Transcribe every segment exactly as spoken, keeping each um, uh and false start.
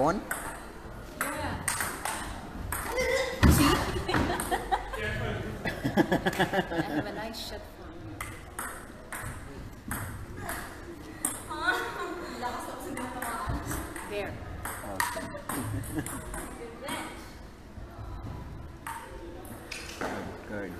phone. I have a nice shot for you. There. Okay. Good.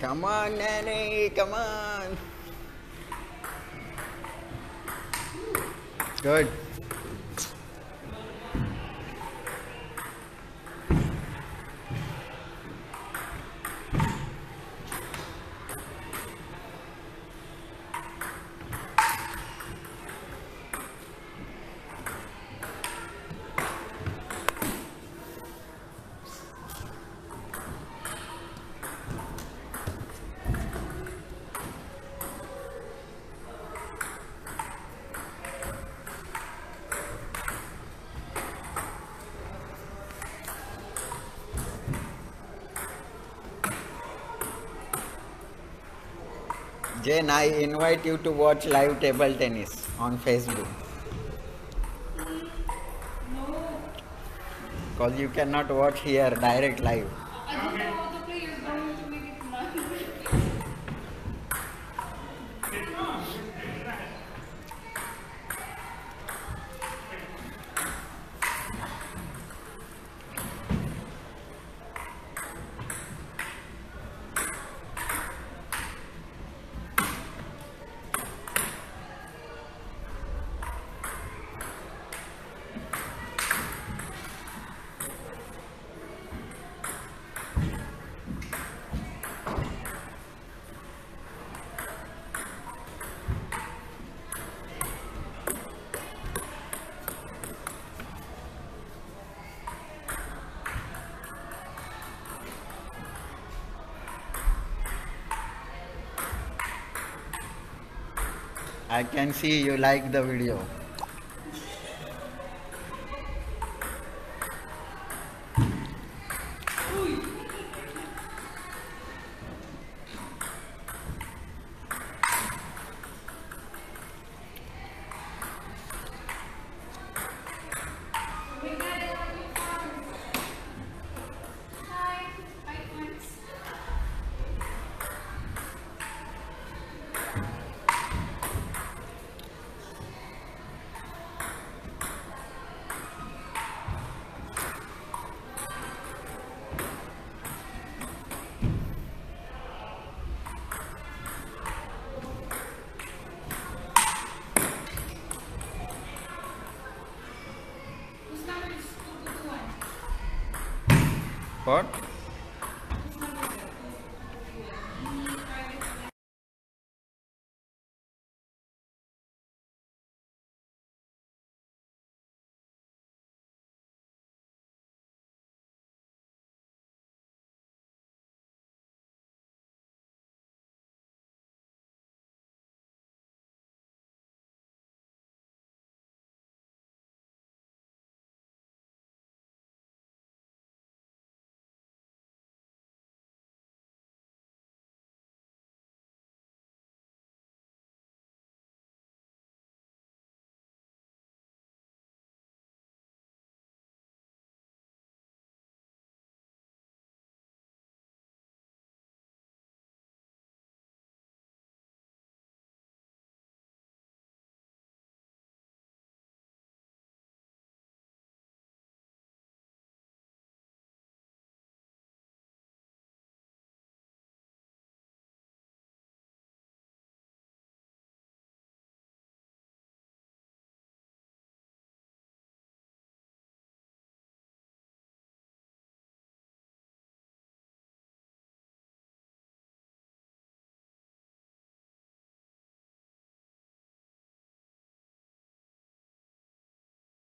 Come on, Nanny, come on. Good. Jane, I invite you to watch live table tennis on Facebook. No. Because you cannot watch here direct live. I don't know how the players are going to make it I can see you like the video. What?